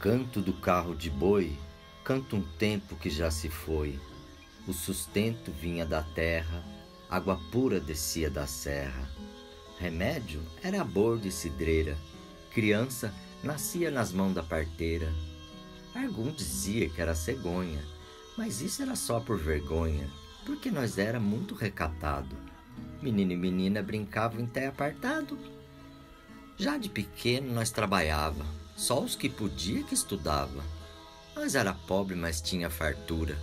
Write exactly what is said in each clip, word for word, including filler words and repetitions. Canto do carro de boi, canto um tempo que já se foi. O sustento vinha da terra, água pura descia da serra. Remédio era bordo e cidreira, criança nascia nas mãos da parteira. Algum dizia que era cegonha, mas isso era só por vergonha, porque nós era muito recatado. Menino e menina brincavam em té apartado. Já de pequeno nós trabalhava, só os que podia que estudava. Nós era pobre, mas tinha fartura.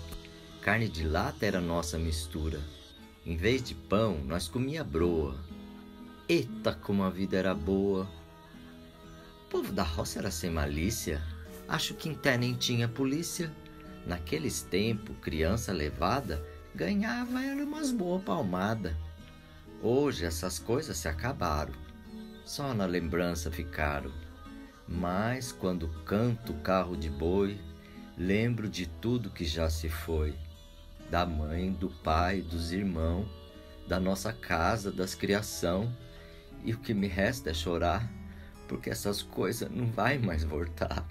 Carne de lata era nossa mistura. Em vez de pão, nós comia broa. Eita, como a vida era boa! O povo da roça era sem malícia. Acho que em té nem tinha polícia. Naqueles tempos, criança levada, ganhava era umas boas palmadas. Hoje essas coisas se acabaram, só na lembrança ficaram. Mas quando canto o carro de boi, lembro de tudo que já se foi. Da mãe, do pai, dos irmãos, da nossa casa, das criação. E o que me resta é chorar, porque essas coisas não vai mais voltar.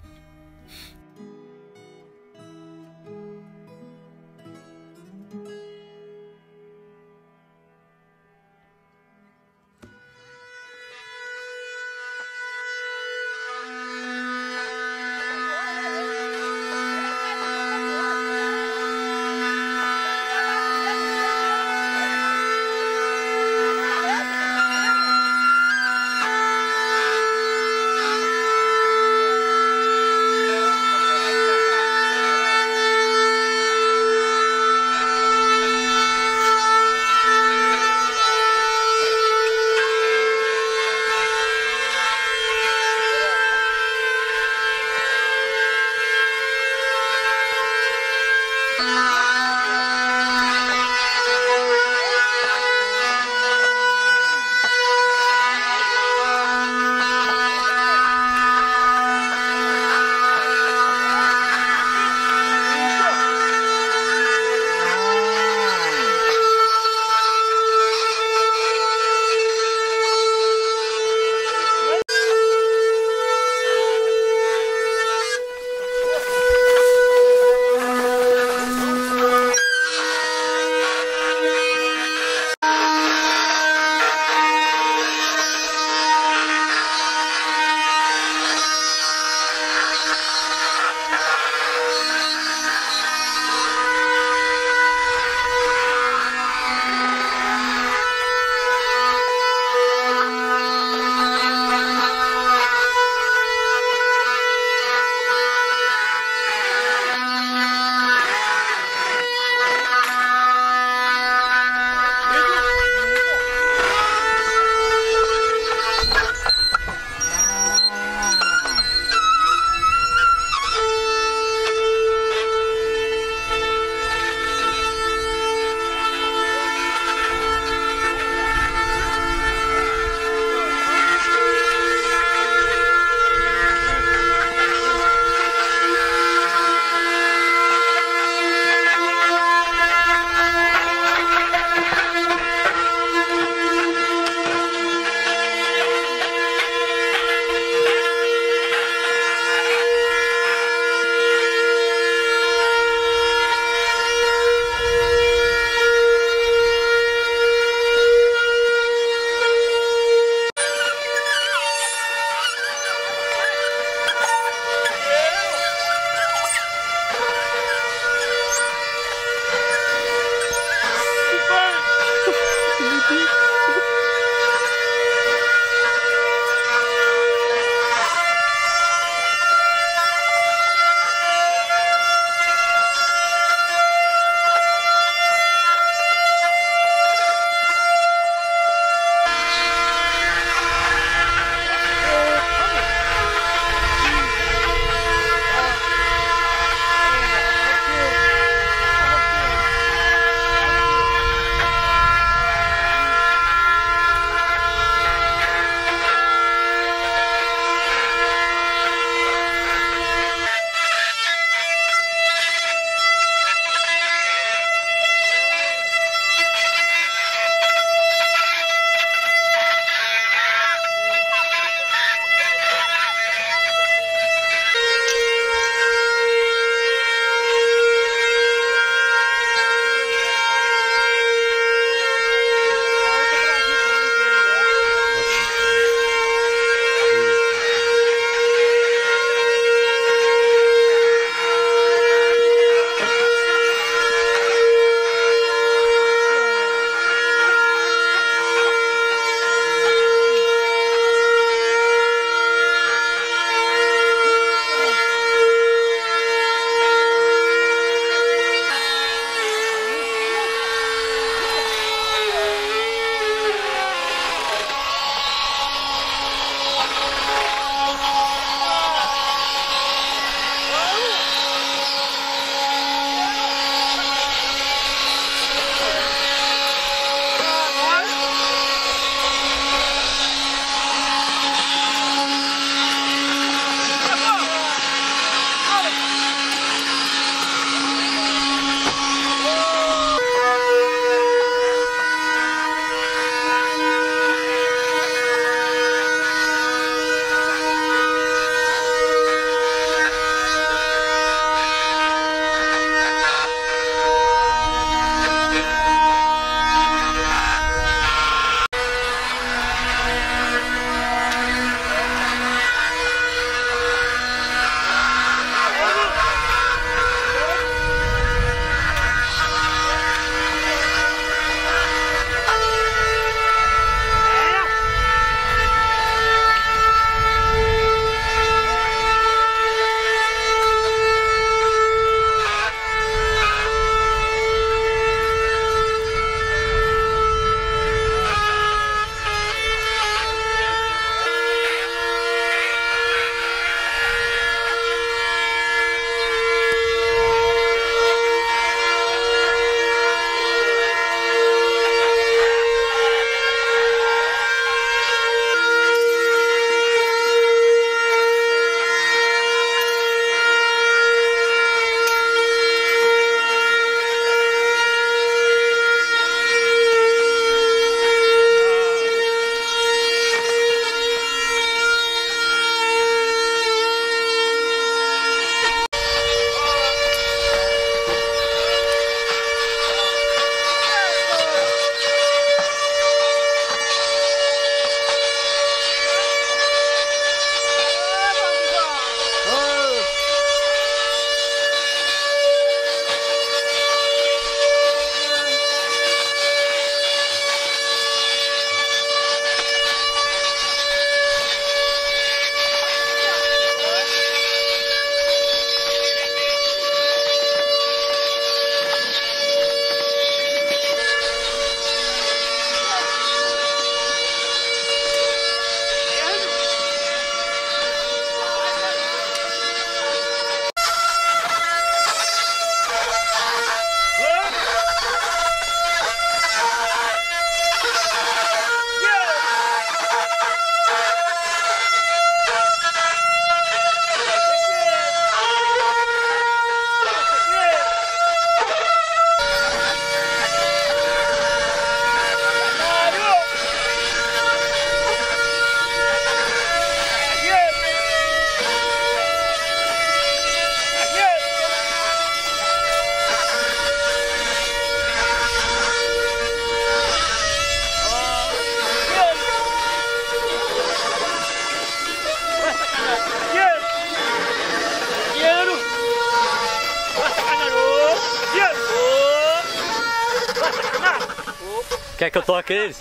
Kijk wat dat is.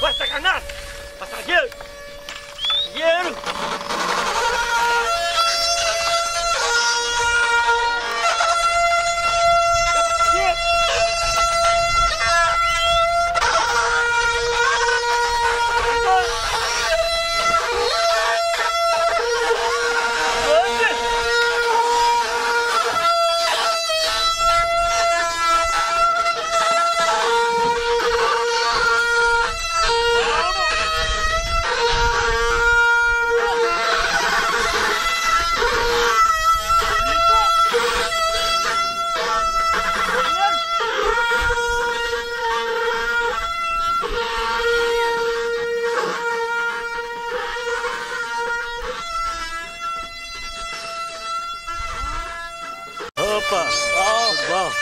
Wat dat kan. Wat dat je. Je. Oh, wow.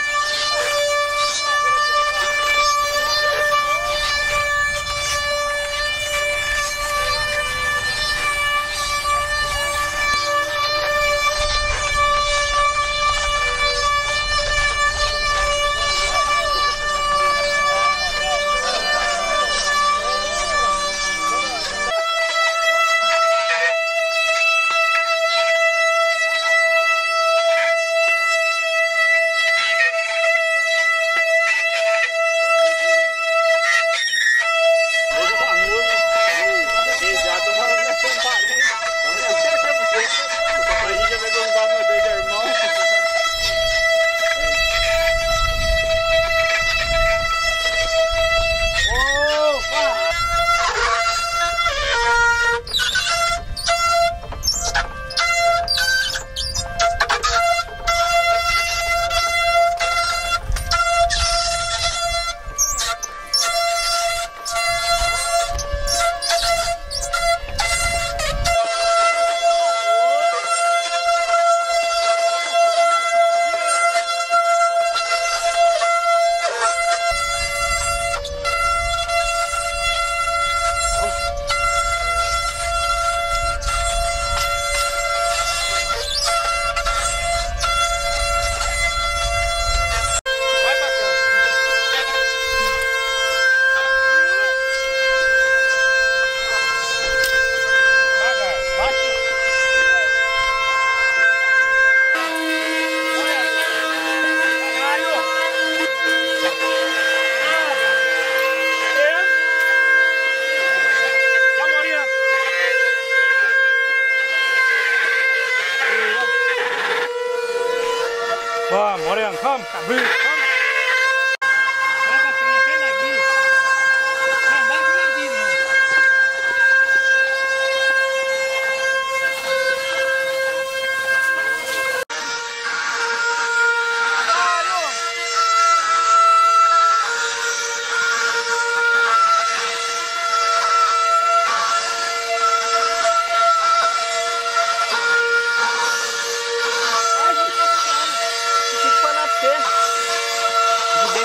Come, Moryan, come, come, come.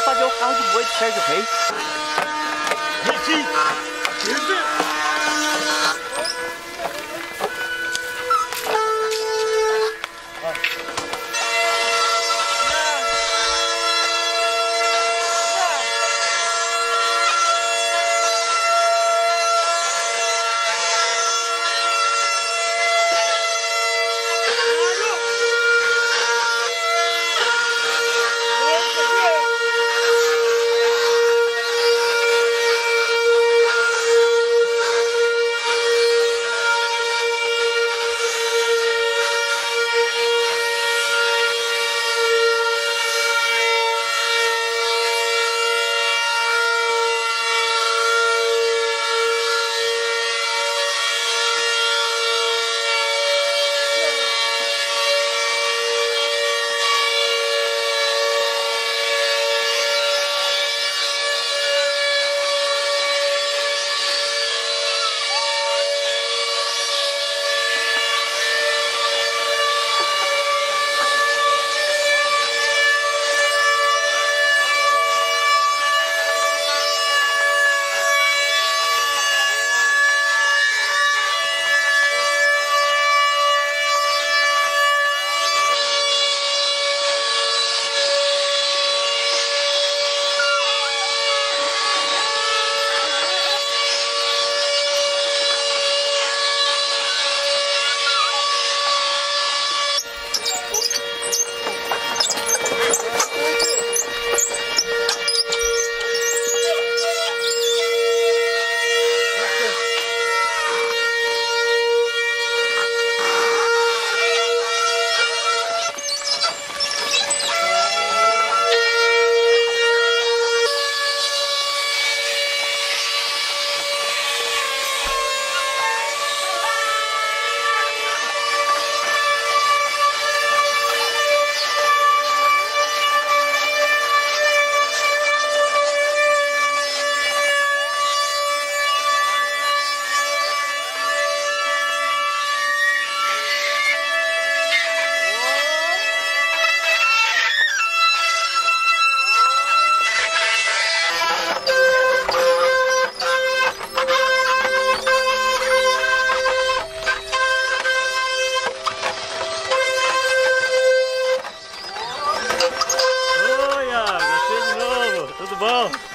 Carro de boi de Sérgio Reis. the ball. What?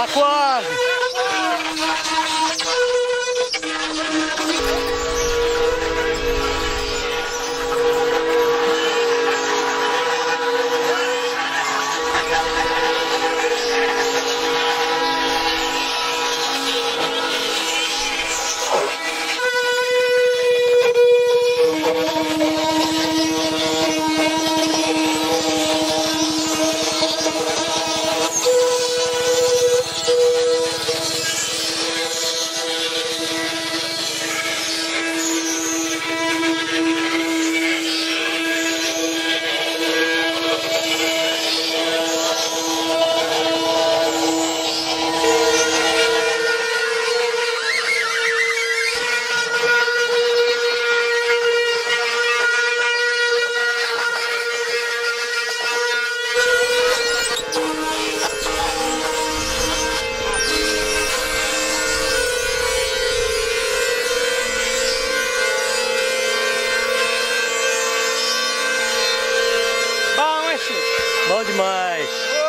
Tá quase. Bom demais!